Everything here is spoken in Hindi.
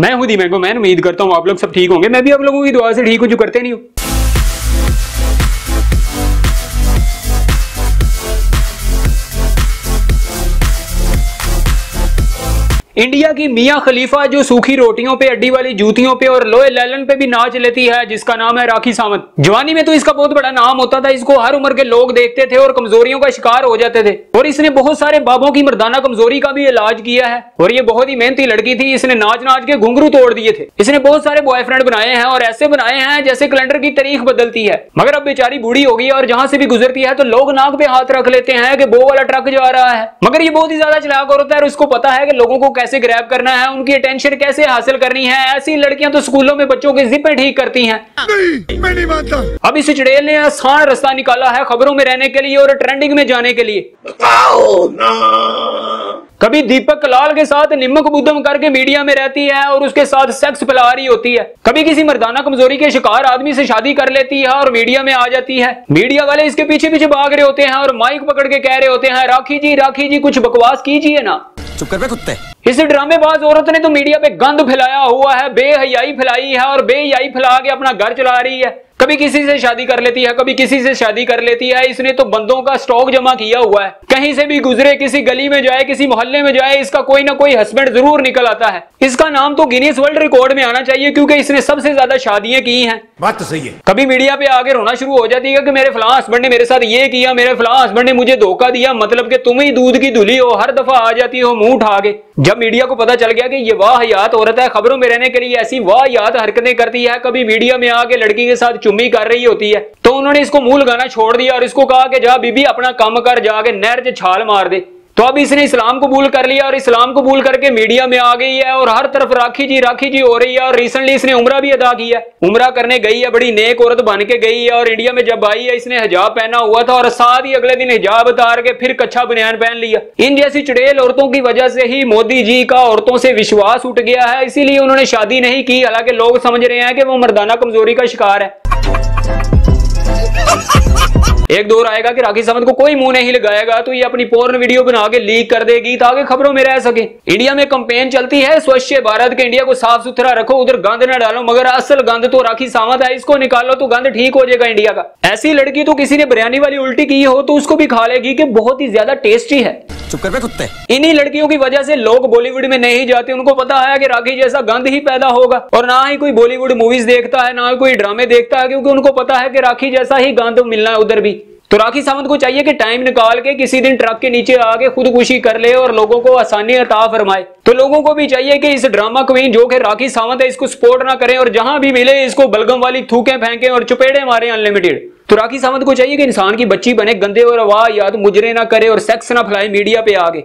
मैं हूं दी मैंगो मैन। उम्मीद करता हूं आप लोग सब ठीक होंगे। मैं भी आप लोगों की दुआ से ठीक हूं, जो करते नहीं हूं। इंडिया की मियां खलीफा जो सूखी रोटियों पे, अड्डी वाली जूतियों पे और लोहे लैलन पे भी नाच लेती है, जिसका नाम है राखी सावंत। जवानी में तो इसका बहुत बड़ा नाम होता था, इसको हर उम्र के लोग देखते थे और कमजोरियों का शिकार हो जाते थे। और इसने बहुत सारे बाबों की मर्दाना कमजोरी का भी इलाज किया है। और ये बहुत ही मेहनती लड़की थी, इसने नाच नाच के घुंघरू तोड़ दिए थे। इसने बहुत सारे बॉयफ्रेंड बनाए हैं और ऐसे बनाए हैं जैसे कैलेंडर की तारीख बदलती है। मगर अब बेचारी बूढ़ी हो गई और जहाँ से भी गुजरती है तो लोग नाक पे हाथ रख लेते हैं कि वो वाला ट्रक जा रहा है। मगर ये बहुत ही ज्यादा चालाक औरत है और इसको पता है कि लोगों को कैसे ग्रैब करना है, उनकी अटेंशन कैसे हासिल करनी है। ऐसी लड़कियां तो स्कूलों में बच्चों के जिप्पे ठीक करती हैं। नहीं, मैं नहीं मानता। अब इस चुड़ैल ने आसान रास्ता निकाला है खबरों में रहने के लिए और ट्रेंडिंग में जाने के लिए। कभी दीपक कलाल के साथ निमक बुद्धम करके मीडिया में रहती है और उसके साथ सेक्स फैला रही होती है। कभी किसी मर्दाना कमजोरी के शिकार आदमी से शादी कर लेती है और मीडिया में आ जाती है। मीडिया वाले इसके पीछे पीछे भाग रहे होते हैं और माइक पकड़ के कह रहे होते हैं, राखी जी कुछ बकवास कीजिए ना, चुप कर बे कुत्ते। इस ड्रामेबाज औरत ने तो मीडिया पे गंद फैलाया हुआ है, बेहयाई फैलाई है और बेहयाई फैला के अपना घर चला रही है। कभी किसी से शादी कर लेती है, कभी किसी से शादी कर लेती है। इसने तो बंदों का स्टॉक जमा किया हुआ है। कहीं से भी गुजरे, किसी गली में जाए, किसी मोहल्ले में जाए, इसका कोई ना कोई हस्बैंड जरूर निकल आता है। इसका नाम तो गिनीज वर्ल्ड रिकॉर्ड में आना चाहिए क्योंकि इसने सबसे ज्यादा शादियां की हैं। बात तो सही है। कभी मीडिया पे आगे रोना शुरू हो जाती है कि मेरे फलां हस्बैंड ने मेरे साथ ये किया, मेरे फलां हस्बैंड ने मुझे धोखा दिया, मतलब कि तुम ही दूध की धुली हो, हर दफा आ जाती हो मुंह उठा के। जब मीडिया को पता चल गया कि ये वाहियात औरत है, खबरों में रहने के लिए ऐसी वाहियात हरकतें करती है, कभी मीडिया में आके लड़की के साथ चुम्मी कर रही होती है, तो उन्होंने इसको मुंह लगाना छोड़ दिया और इसको कहा कि जा बीबी अपना काम कर, जाके नहर से छाल मार दे। तो अब इसने इस्लाम कबूल कर लिया और इस्लाम कबूल करके मीडिया में आ गई है और हर तरफ राखी जी हो रही है। और रिसेंटली इसने उम्रा भी अदा की है, उम्रा करने गई है, बड़ी नेक औरत बन के गई है। और इंडिया में जब आई है इसने हिजाब पहना हुआ था और साथ ही अगले दिन हिजाब उतार के फिर कच्छा बनियान पहन लिया। इन जैसी चुड़ैल औरतों की वजह से ही मोदी जी का औरतों से विश्वास उठ गया है, इसीलिए उन्होंने शादी नहीं की। हालांकि लोग समझ रहे हैं कि वो मर्दाना कमजोरी का शिकार है। एक दौर आएगा कि राखी सावंत को कोई मुंह नहीं लगाएगा तो ये अपनी पोर्न वीडियो बना के लीक कर देगी ताकि खबरों में रह सके। इंडिया में कंपेन चलती है स्वच्छ भारत के, इंडिया को साफ सुथरा रखो, उधर गंद न डालो, मगर असल गंद तो राखी सावंत है, इसको निकालो तो गंद ठीक हो जाएगा इंडिया का। ऐसी लड़की तो किसी ने बिरयानी वाली उल्टी की हो तो उसको भी खा लेगी कि बहुत ही ज्यादा टेस्टी है। चुप कर बे कुत्ते। इन्हीं लड़कियों की वजह से लोग बॉलीवुड में नहीं जाते, उनको पता है कि राखी जैसा गंद ही पैदा होगा। और ना ही कोई बॉलीवुड मूवीज देखता है, ना ही कोई ड्रामे देखता है, क्योंकि उनको पता है कि राखी जैसा ही गंद मिलना है उधर भी। तो राखी सावंत को चाहिए कि टाइम निकाल के किसी दिन ट्रक के नीचे आके खुदकुशी कर ले और लोगों को आसानी अता फरमाए। तो लोगों को भी चाहिए कि इस ड्रामा क्वीन जो कि राखी सावंत है, इसको सपोर्ट ना करें और जहां भी मिले इसको बलगम वाली थूकें फेंके और चुपेड़े मारे अनलिमिटेड। तो राखी सावंत को चाहिए कि इंसान की बच्ची बने, गंदे और वाहियात मुजरे ना करे और सेक्स ना फैलाए मीडिया पे आगे।